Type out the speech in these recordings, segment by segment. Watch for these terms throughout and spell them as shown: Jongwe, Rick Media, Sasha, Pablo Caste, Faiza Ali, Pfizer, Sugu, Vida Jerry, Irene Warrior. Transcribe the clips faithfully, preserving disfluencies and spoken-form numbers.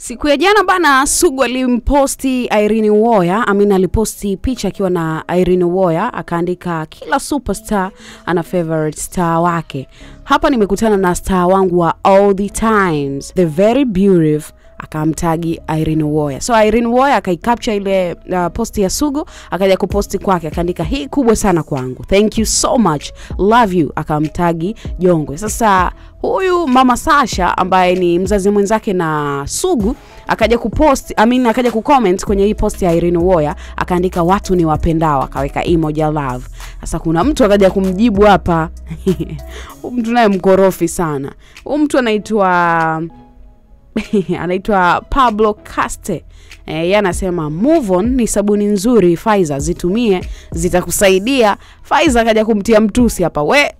Siku ya jana bana, Sugu alimposti Irene Warrior, amina aliposti picha akiwa na Irene Warrior, akaandika kila superstar ana favorite star wake. Hapa nimekutana na star wangu wa all the times, the very beautiful, akamtagi Irene Warrior. So Irene Warrior akaicapture ile uh, posti ya Sugu, akaja kuposti kwake, akaandika hii kubwa sana kwangu. Thank you so much. Love you. Akamtagi Jongwe. Sasa huyu mama Sasha ambaye ni mzazi mwenzake na Sugu akaja kupost, I mean akaja kucomment kwenye hii post ya Irene Warrior, akaandika watu ni wapendao, akaweka emoji ya love. Sasa kuna mtu akaja kumjibu hapa. Mtu naye mkorofi sana. Huyu mtu anaitwa anaitwa Pablo Caste. Eh, yanasema move on ni sabuni nzuri, Pfizer zitumie zitakusaidia. Pfizer akaja kumtia mtusi hapa, we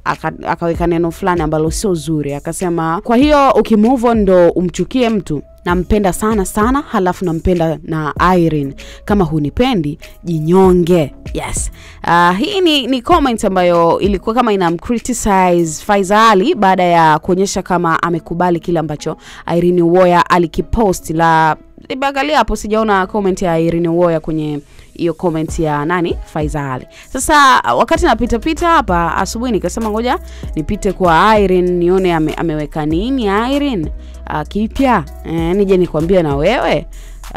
akaweka neno fulani ambalo sio zuri, akasema kwa hiyo ukimove on ndo umchukie mtu. Nampenda sana sana, halafu nampenda na Irene. Kama hunipendi, jinyonge. Yes. Uh, hii ni, ni comment ambayo ilikuwa kama inamcriticize Faiza Ali baada ya kuonyesha kama amekubali kila ambacho Irene Warrior alikipost. La ibangalia hapo, sijaona comment ya Irene Warrior kwenye hiyo comment ya nani, Faiza Ali. Sasa wakati napita pita hapa asubuhi nikasema ngoja nipite kwa Irene nione ame, ameweka nini Irene uh, kipya. Eh, nije nikwambia na wewe.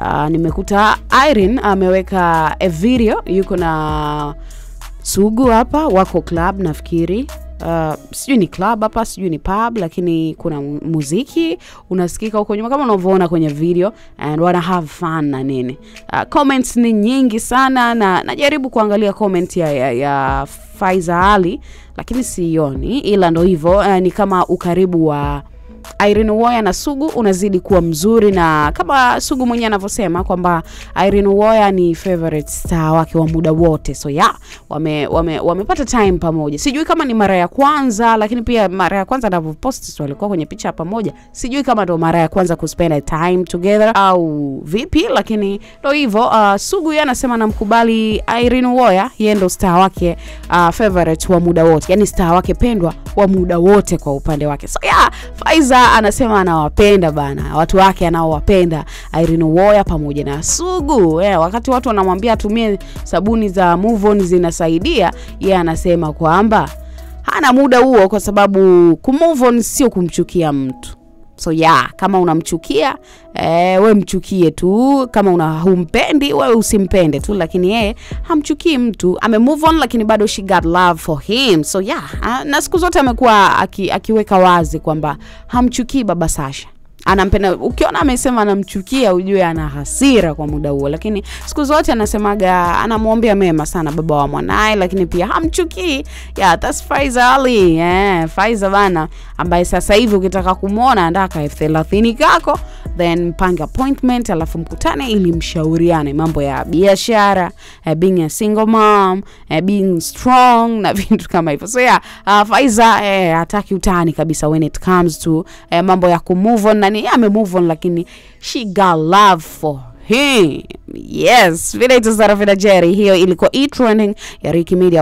Uh, nimekuta Irene ameweka a video, yuko na Sugu hapa, wako club nafikiri. Uh, sijui ni club hapa, sijui ni pub, lakini kuna muziki unasikika huko nyuma kama unavyoona kwenye video, and wanna have fun na nini. Uh, comments ni nyingi sana, na najaribu kuangalia comment ya, ya, ya Faiza Ali lakini sioni, ila ndo hivyo. Uh, ni kama ukaribu wa Irene Warrior na Sugu unazidi kuwa mzuri, na kama Sugu mwenye anavyosema kwamba Irene Warrior ni favorite star wake wa muda wote. So yeah, wame wamepata wame time pamoja. Sijui kama ni mara ya kwanza, lakini pia mara ya kwanza anapopost walikuwa kwenye picha pamoja. Sijui kama ndo mara ya kwanza ku spend time together au vipi, lakini ndo hivyo. Uh, Sugu yanasema namkubali Irene Warrior, yeye ndo star wake uh, favorite wa muda wote. Yaani star wake pendwa wa muda wote kwa upande wake. So yeah, Faiza anasema anawapenda bana, watu wake anaowapenda Irene Warrior pamoja na Sugu. Yeah, wakati watu wanamwambia atumie sabuni za move on zinasaidia, yeye yeah, anasema kwamba hana muda huo kwa sababu ku move on sio kumchukia mtu. So yeah, kama unamchukia eh, we mchukie tu, kama una humpendi we usimpende tu, lakini yeye hamchukii mtu, ame move on lakini bado she got love for him. So yeah, na siku zote amekuwa aki, akiweka wazi kwamba hamchukii baba Sasha, anampenda. Ukiona amesema anamchukia ujue ana hasira kwa muda huo, lakini siku zote anasemaga anamuombea mema sana baba wa mwanae, lakini pia hamchukii. Yeah, that's Faiza Ali. Yeah, Faiza bana, ambaye sasa hivi ukitaka kumuona andaka elfu thelathini kako, then panga appointment alafu mkutane ili mshauriane mambo ya biashara, being a single mom, being strong na vitu kama hivyo. So yeah, uh, Faiza eh, hataki utani kabisa when it comes to eh, mambo ya kumove on. Ni ame move on lakini she got love for him. Yes, vile ito Vida Jerry, hiyo ilikuwa e-trending ya Rick Media.